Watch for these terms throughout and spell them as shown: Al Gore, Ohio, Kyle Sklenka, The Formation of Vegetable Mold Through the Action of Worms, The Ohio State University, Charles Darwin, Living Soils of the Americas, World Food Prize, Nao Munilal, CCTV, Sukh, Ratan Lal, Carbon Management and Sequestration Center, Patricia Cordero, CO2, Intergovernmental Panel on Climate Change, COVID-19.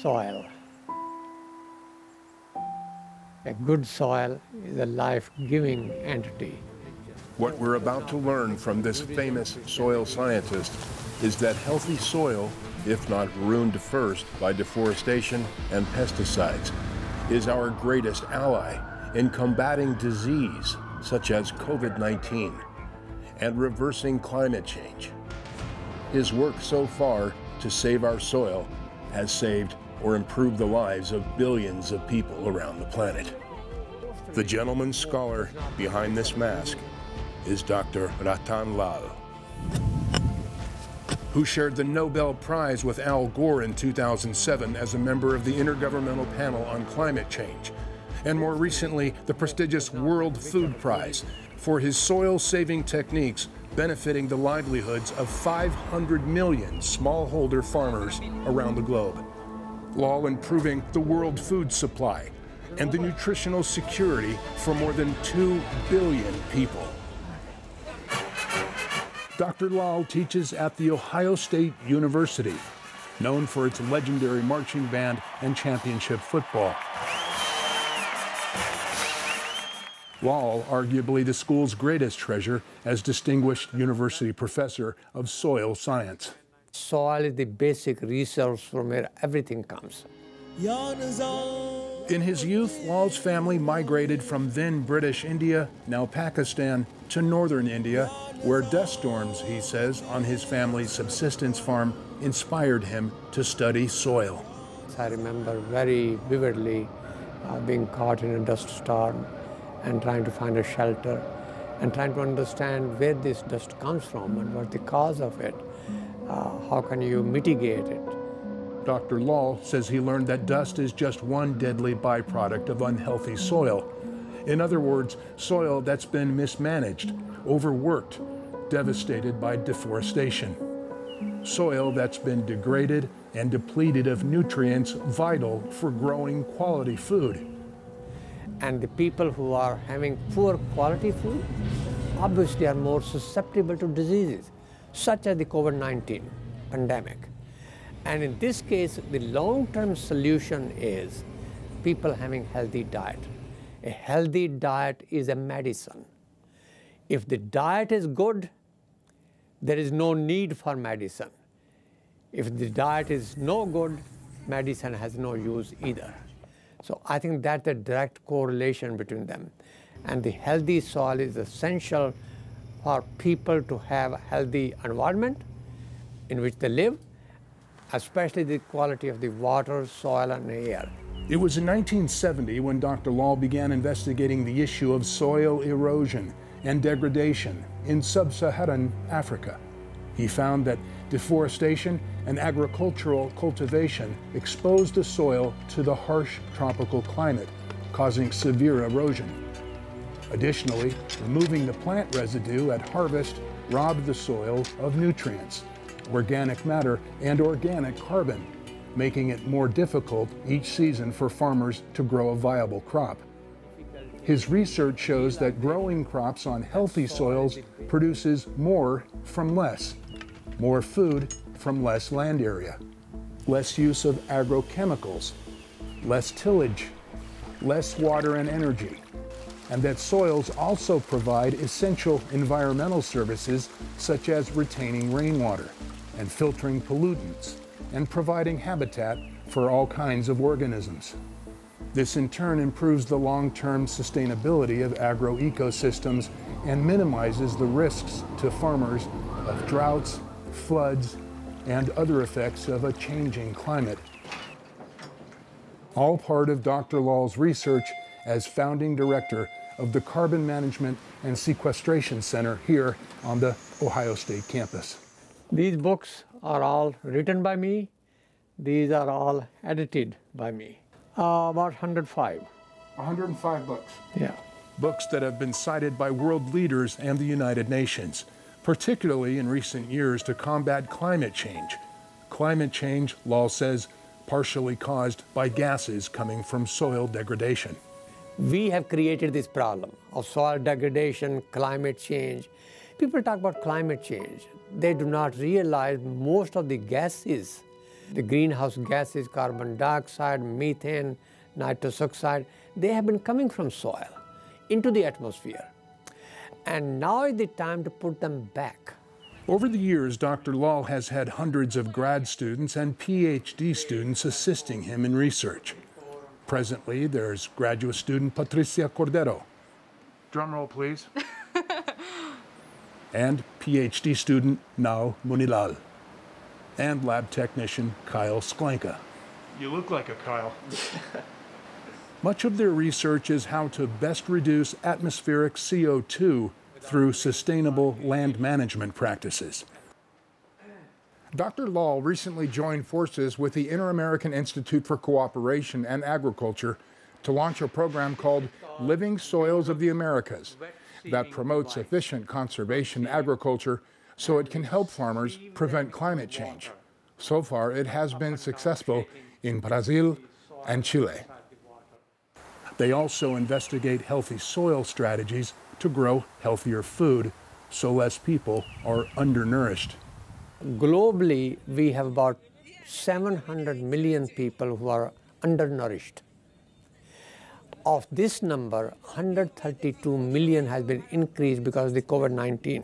soil. A good soil is a life-giving entity. What we're about to learn from this famous soil scientist is that healthy soil, if not ruined first by deforestation and pesticides, is our greatest ally in combating disease such as COVID-19 and reversing climate change. His work so far to save our soil has saved or improved the lives of billions of people around the planet. The gentleman scholar behind this mask is Dr. Ratan Lal, who shared the Nobel Prize with Al Gore in 2007 as a member of the Intergovernmental Panel on Climate Change, and more recently, the prestigious World Food Prize for his soil-saving techniques benefiting the livelihoods of 500 million smallholder farmers around the globe, while improving the world food supply and the nutritional security for more than 2 billion people. Dr. Lal teaches at The Ohio State University, known for its legendary marching band and championship football. Lal, arguably the school's greatest treasure as distinguished university professor of soil science. Soil is the basic resource from where everything comes. In his youth, Lal's family migrated from then British India, now Pakistan, to northern India, where dust storms, he says, on his family's subsistence farm inspired him to study soil. I remember very vividly being caught in a dust storm and trying to find a shelter and trying to understand where this dust comes from and what the cause of it, how can you mitigate it. Dr. Lal says he learned that dust is just one deadly byproduct of unhealthy soil. In other words, soil that's been mismanaged, overworked, devastated by deforestation. Soil that's been degraded and depleted of nutrients vital for growing quality food. And the people who are having poor quality food obviously are more susceptible to diseases, such as the COVID-19 pandemic. And in this case, the long-term solution is people having a healthy diet. A healthy diet is a medicine. If the diet is good, there is no need for medicine. If the diet is no good, medicine has no use either. So I think that's a direct correlation between them. And the healthy soil is essential for people to have a healthy environment in which they live, especially the quality of the water, soil, and air. It was in 1970 when Dr. Lal began investigating the issue of soil erosion and degradation in sub-Saharan Africa. He found that deforestation and agricultural cultivation exposed the soil to the harsh tropical climate, causing severe erosion. Additionally, removing the plant residue at harvest robbed the soil of nutrients, organic matter, and organic carbon, making it more difficult each season for farmers to grow a viable crop. His research shows that growing crops on healthy soils produces more from less, more food from less land area, less use of agrochemicals, less tillage, less water and energy, and that soils also provide essential environmental services such as retaining rainwater and filtering pollutants and providing habitat for all kinds of organisms. This in turn improves the long-term sustainability of agroecosystems and minimizes the risks to farmers of droughts, floods, and other effects of a changing climate. All part of Dr. Lal's research as founding director of the Carbon Management and Sequestration Center here on the Ohio State campus. These books are all written by me. These are all edited by me. About 105. 105 books? Yeah. Books that have been cited by world leaders and the United Nations, particularly in recent years to combat climate change. Climate change, Lal says, partially caused by gases coming from soil degradation. We have created this problem of soil degradation, climate change. People talk about climate change. They do not realize most of the gases The greenhouse gases, carbon dioxide, methane, nitrous oxide, they have been coming from soil into the atmosphere. And now is the time to put them back. Over the years, Dr. Lal has had hundreds of grad students and PhD students assisting him in research. Presently, there's graduate student Patricia Cordero. Drum roll, please. And PhD student Nao Munilal. And lab technician Kyle Sklenka. You look like a Kyle. Much of their research is how to best reduce atmospheric CO2 through sustainable land management practices. Dr. Lal recently joined forces with the Inter-American Institute for Cooperation on Agriculture to launch a program called Living Soils of the Americas that promotes efficient conservation agriculture so it can help farmers prevent climate change. So far, it has been successful in Brazil and Chile. They also investigate healthy soil strategies to grow healthier food so less people are undernourished. Globally, we have about 700 million people who are undernourished. Of this number, 132 million has been increased because of the COVID-19.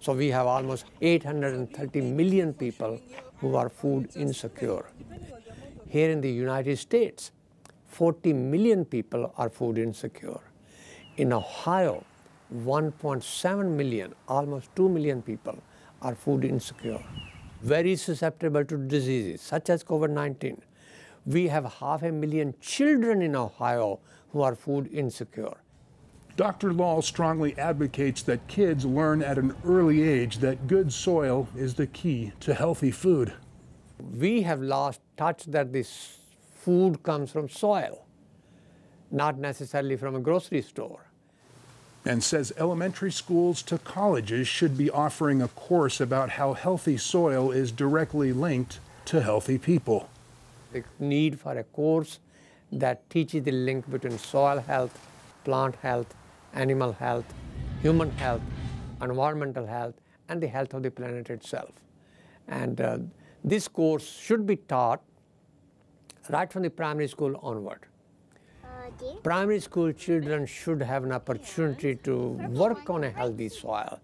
So we have almost 830 million people who are food insecure. Here in the United States, 40 million people are food insecure. In Ohio, 1.7 million, almost 2 million people are food insecure, very susceptible to diseases such as COVID-19. We have 500,000 children in Ohio who are food insecure. Dr. Lal strongly advocates that kids learn at an early age that good soil is the key to healthy food. We have lost touch that this food comes from soil, not necessarily from a grocery store. And says elementary schools to colleges should be offering a course about how healthy soil is directly linked to healthy people. The need for a course that teaches the link between soil health, plant health, animal health, human health, environmental health, and the health of the planet itself. And this course should be taught right from the primary school onward. Primary school children should have an opportunity to work on a healthy soil.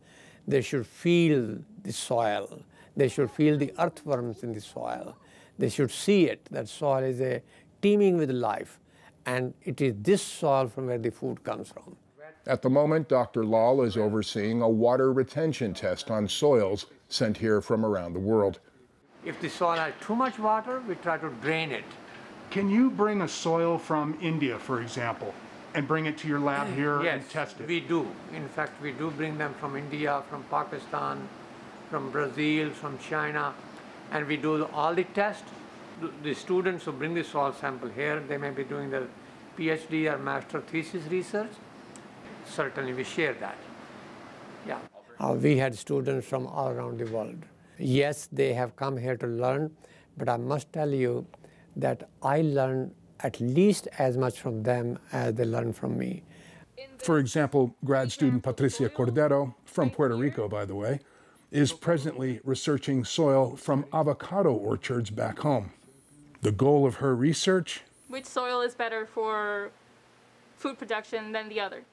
They should feel the soil. They should feel the earthworms in the soil. They should see it, that soil is teeming with life. And it is this soil from where the food comes from. At the moment, Dr. Lal is overseeing a water retention test on soils sent here from around the world. If the soil has too much water, we try to drain it. Can you bring a soil from India, for example, and bring it to your lab here and test it? We do. In fact, we do bring them from India, from Pakistan, from Brazil, from China, and we do all the tests. The students who bring the soil sample here, they may be doing their PhD or master thesis research. Certainly, we share that. Yeah. We had students from all around the world. Yes, they have come here to learn, but I must tell you, that I learn at least as much from them as they learn from me. For example, grad student Patricia Cordero, from Puerto Rico, by the way, is presently researching soil from avocado orchards back home. The goal of her research? Which soil is better for food production than the other?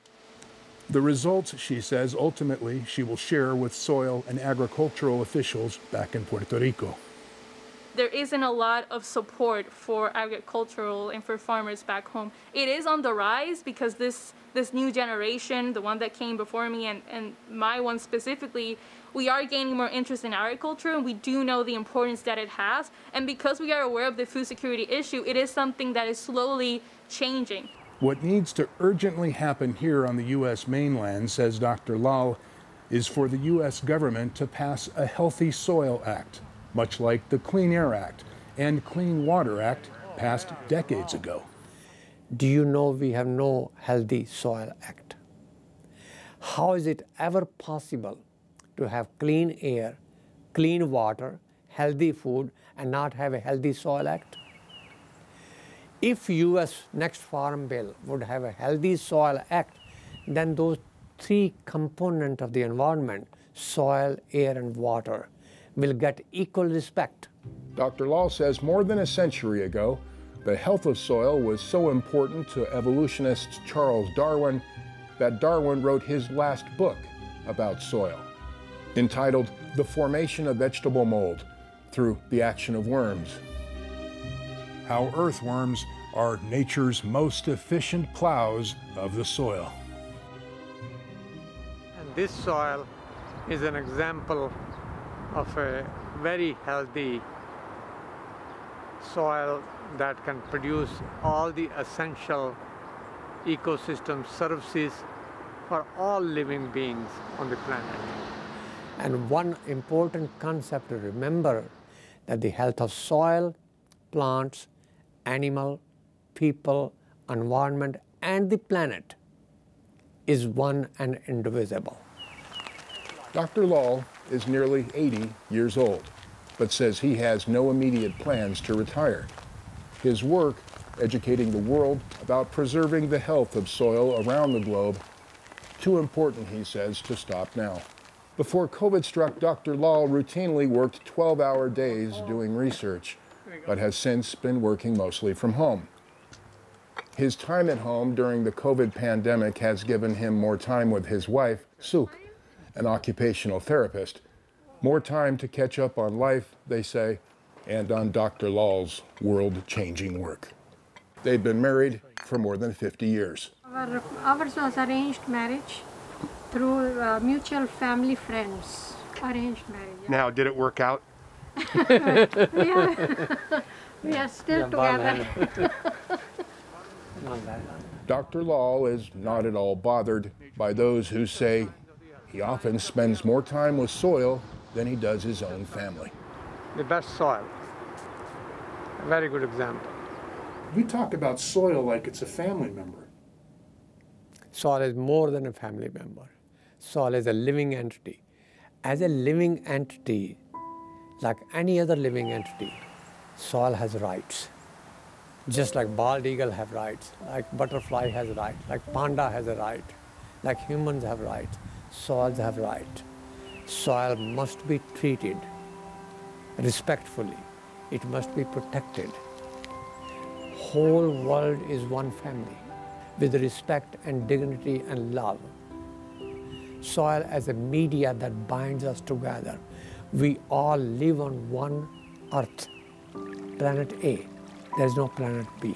The results, she says, ultimately she will share with soil and agricultural officials back in Puerto Rico. There isn't a lot of support for agricultural and for farmers back home. It is on the rise because this new generation, the one that came before me and my one specifically, we are gaining more interest in agriculture and we do know the importance that it has. And because we are aware of the food security issue, it is something that is slowly changing. What needs to urgently happen here on the U.S. mainland, says Dr. Lal, is for the U.S. government to pass a Healthy Soil Act, much like the Clean Air Act and Clean Water Act passed decades ago. Do you know we have no Healthy Soil Act? How is it ever possible to have clean air, clean water, healthy food, and not have a Healthy Soil Act? If U.S. next Farm Bill would have a Healthy Soil Act, then those three components of the environment, soil, air, and water, will get equal respect. Dr. Lal says more than a century ago, the health of soil was so important to evolutionist Charles Darwin that Darwin wrote his last book about soil, entitled The Formation of Vegetable Mold Through the Action of Worms. How earthworms are nature's most efficient plows of the soil. And this soil is an example of a very healthy soil that can produce all the essential ecosystem services for all living beings on the planet. And one important concept to remember, that the health of soil, plants, animal, people, environment, and the planet is one and indivisible. Dr. Lal is nearly 80 years old, but says he has no immediate plans to retire. His work educating the world about preserving the health of soil around the globe, too important, he says, to stop now. Before COVID struck, Dr. Lal routinely worked 12-hour days doing research, but has since been working mostly from home. His time at home during the COVID pandemic has given him more time with his wife, Sukh, an occupational therapist, more time to catch up on life, they say, and on Dr. Lal's world-changing work. They've been married for more than 50 years. Ours was arranged marriage through mutual family friends. Arranged marriage. Yeah. Now, did it work out? we are still together. Dr. Lal is not at all bothered by those who say he often spends more time with soil than he does his own family. The best soil, a very good example. We talk about soil like it's a family member. Soil is more than a family member. Soil is a living entity. As a living entity, like any other living entity, soil has rights. Just like bald eagle have rights, like butterfly has rights, like panda has a right, like humans have rights, soils have rights. Soil must be treated respectfully. It must be protected. Whole world is one family, with respect and dignity and love. Soil as a media that binds us together. We all live on one earth, planet A. There's no planet B.